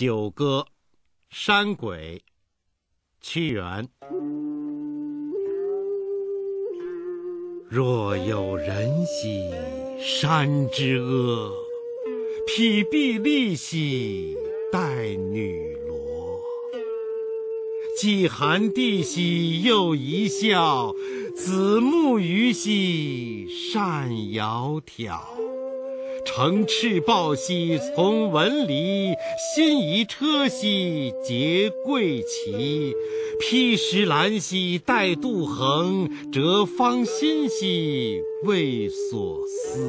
九歌·山鬼，屈原。若有人兮山之阿，匹臂力兮带女萝。既寒地兮又一笑，子木鱼兮善窈窕。乘赤豹兮，从文蠡；辛夷车兮，结桂旗；披石兰兮，带杜衡；折芳心兮，为所思。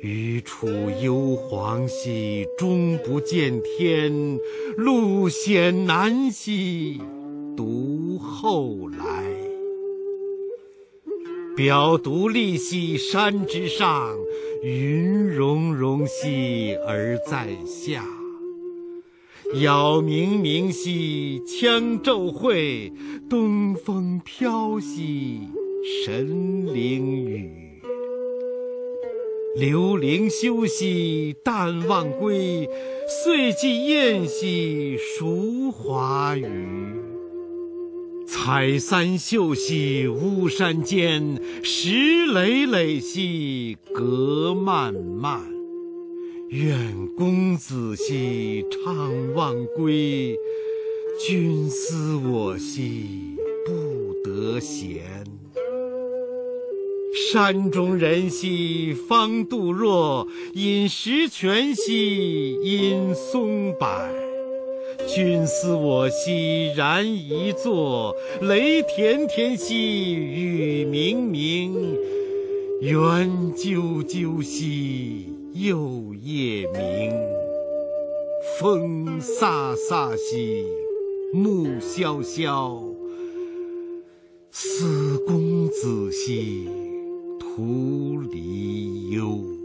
余楚幽篁兮，终不见天；路险难兮，独后来。表独立兮山之上，云融融兮而在下。杳冥冥兮羌骤会，东风飘兮神灵雨。流灵修兮淡忘归，岁既晏兮孰华与。采三秀兮巫山间，石累累兮阁漫漫。愿公子兮怅望归，君思我兮不得闲。山中人兮方度若，饮石泉兮因松柏。君思我兮然一坐，雷田田兮雨冥冥。猿啾啾兮又夜明，风飒飒兮木萧萧。思公子兮徒离忧。